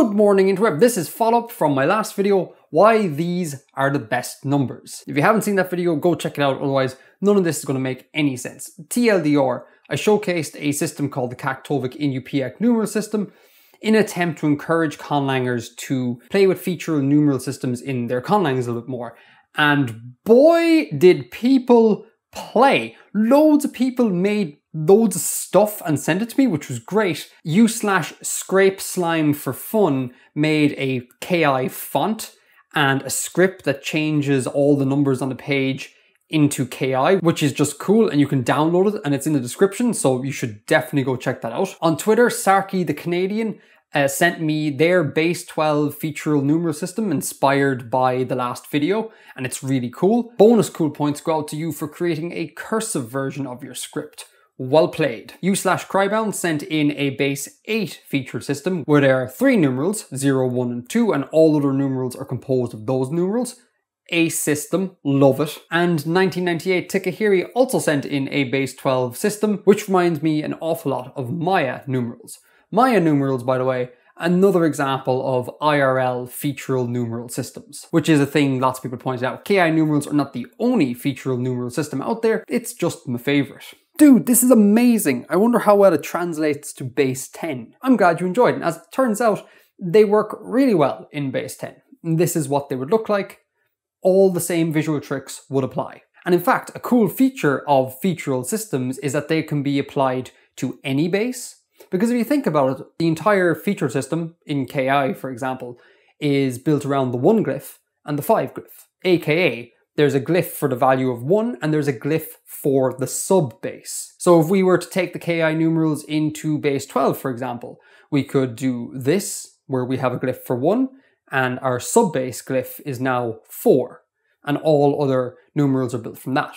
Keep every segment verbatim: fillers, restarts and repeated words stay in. Good morning interweb, this is follow-up from my last video, why these are the best numbers. If you haven't seen that video, go check it out, otherwise none of this is going to make any sense. T L D R, I showcased a system called the Kaktovik Iñupiaq numeral system in an attempt to encourage conlangers to play with feature numeral systems in their conlangs a little bit more. And boy did people play. Loads of people made loads of stuff and sent it to me, which was great. U slash scrape slime for fun made a K I font and a script that changes all the numbers on the page into K I, which is just cool, and you can download it and it's in the description, so you should definitely go check that out. On Twitter, Sarky the Canadian uh, sent me their base twelve featural numeral system inspired by the last video, and it's really cool. Bonus cool points go out to you for creating a cursive version of your script. Well played. U slash Crybound sent in a base eight feature system where there are three numerals, zero, one and two, and all other numerals are composed of those numerals. A system, love it. And nineteen ninety-eight Tikahiri also sent in a base twelve system, which reminds me an awful lot of Maya numerals. Maya numerals, by the way, another example of I R L featural numeral systems, which is a thing lots of people pointed out. K I numerals are not the only featural numeral system out there, it's just my favorite. Dude, this is amazing. I wonder how well it translates to base ten. I'm glad you enjoyed it, and as it turns out, they work really well in base ten. This is what they would look like. All the same visual tricks would apply. And in fact, a cool feature of featural systems is that they can be applied to any base. Because if you think about it, the entire feature system, in K I for example, is built around the one glyph and the five glyph. A K A, there's a glyph for the value of one and there's a glyph for the sub base. So if we were to take the K I numerals into base twelve, for example, we could do this, where we have a glyph for one, and our sub-base glyph is now four, and all other numerals are built from that.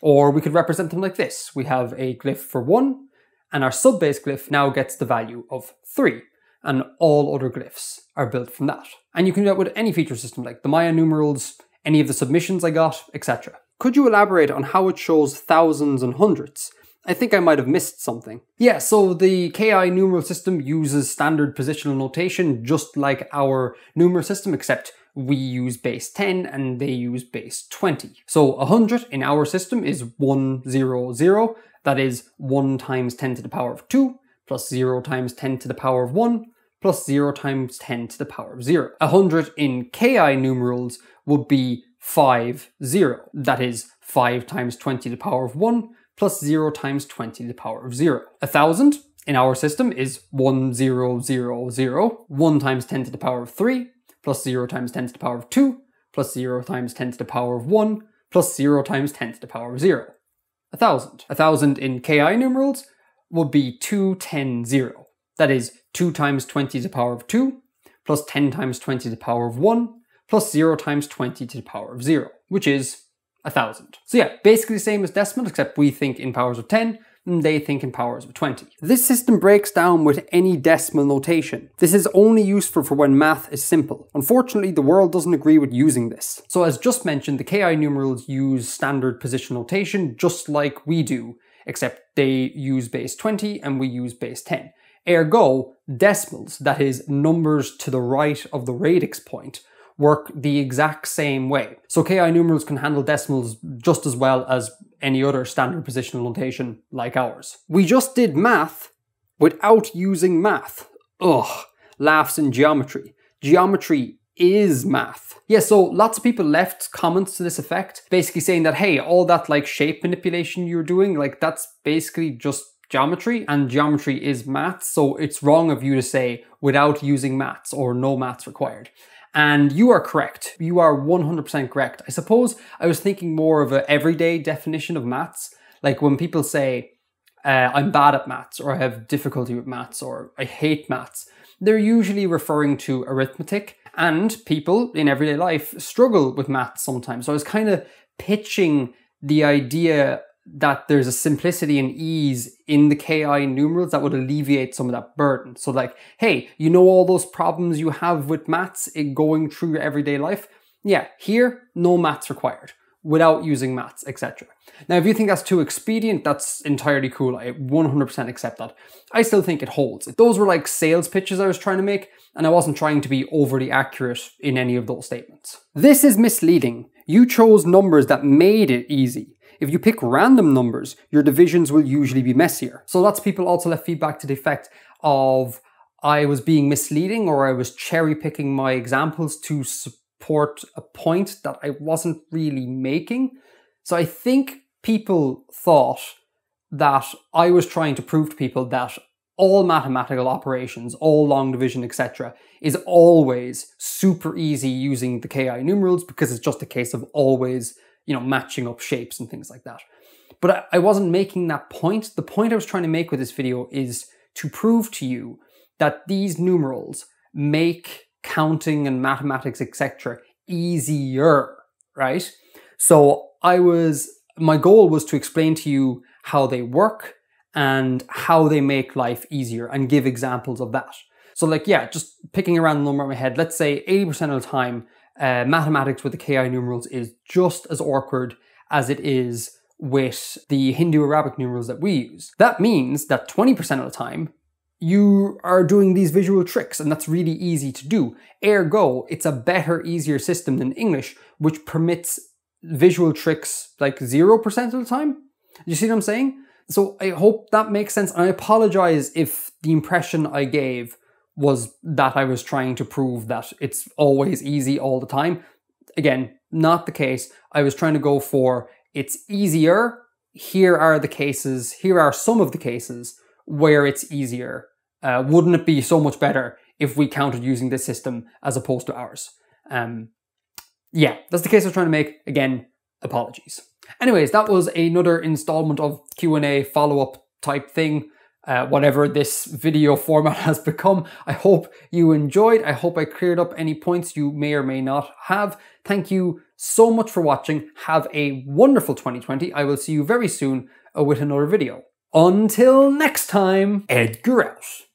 Or we could represent them like this. We have a glyph for one, and our sub-base glyph now gets the value of three, and all other glyphs are built from that. And you can do that with any feature system, like the Maya numerals, any of the submissions I got, et cetera. Could you elaborate on how it shows thousands and hundreds? I think I might have missed something. Yeah, so the K I numeral system uses standard positional notation just like our numeral system, except we use base ten and they use base twenty. So one hundred in our system is one, zero, zero. That is one times ten to the power of two, plus zero times ten to the power of one, plus zero times ten to the power of zero. one hundred in K I numerals would be five, zero. That is five times twenty to the power of one, plus zero times twenty to the power of zero. one thousand in our system is one, zero, zero, zero. one times ten to the power of three, plus zero times ten to the power of two, plus zero times ten to the power of one, plus zero times ten to the power of zero. one thousand. one thousand in K I numerals would be two, ten, zero. That is two times twenty to the power of two, plus ten times twenty to the power of one, plus zero times twenty to the power of zero, which is one thousand. So yeah, basically the same as decimal, except we think in powers of ten, and they think in powers of twenty. This system breaks down with any decimal notation. This is only useful for when math is simple. Unfortunately, the world doesn't agree with using this. So as just mentioned, the K I numerals use standard position notation just like we do, except they use base twenty and we use base ten. Ergo, decimals, that is numbers to the right of the radix point, work the exact same way. So K I numerals can handle decimals just as well as any other standard positional notation like ours. We just did math without using math. Ugh, laughs in geometry. Geometry is math. Yeah, so lots of people left comments to this effect, basically saying that, hey, all that like shape manipulation you're doing, like that's basically just geometry, and geometry is math, so it's wrong of you to say without using maths or no maths required. And you are correct. You are one hundred percent correct. I suppose I was thinking more of an everyday definition of maths. Like when people say, uh, I'm bad at maths, or I have difficulty with maths, or I hate maths, they're usually referring to arithmetic, and people in everyday life struggle with maths sometimes. So I was kind of pitching the idea that there's a simplicity and ease in the K I numerals that would alleviate some of that burden. So like, hey, you know all those problems you have with maths in going through your everyday life? Yeah, here, no maths required. without using maths, et cetera. Now, if you think that's too expedient, that's entirely cool. I one hundred percent accept that. I still think it holds. Those were like sales pitches I was trying to make, and I wasn't trying to be overly accurate in any of those statements. This is misleading. You chose numbers that made it easy. If you pick random numbers, your divisions will usually be messier. So lots of people also left feedback to the effect of I was being misleading, or I was cherry picking my examples to support a point that I wasn't really making. So I think people thought that I was trying to prove to people that all mathematical operations, all long division, et cetera, is always super easy using the K I numerals because it's just a case of always, you know, matching up shapes and things like that. But I, I wasn't making that point. The point I was trying to make with this video is to prove to you that these numerals make counting and mathematics, et cetera, easier, right? So I was, my goal was to explain to you how they work and how they make life easier and give examples of that. So like, yeah, just picking a random number in my head, let's say eighty percent of the time, uh, mathematics with the K I numerals is just as awkward as it is with the Hindu-Arabic numerals that we use. That means that twenty percent of the time, you are doing these visual tricks, and that's really easy to do. Ergo, it's a better, easier system than English, which permits visual tricks like zero percent of the time. You see what I'm saying? So I hope that makes sense. And I apologize if the impression I gave was that I was trying to prove that it's always easy all the time. Again, not the case. I was trying to go for it's easier. Here are the cases. Here are some of the cases where it's easier. Uh, wouldn't it be so much better if we counted using this system as opposed to ours? Um, yeah, that's the case I was trying to make. Again, apologies. Anyways, that was another installment of Q and A follow-up type thing, uh, whatever this video format has become. I hope you enjoyed. I hope I cleared up any points you may or may not have. Thank you so much for watching. Have a wonderful twenty twenty. I will see you very soon with another video. Until next time, Edgar out.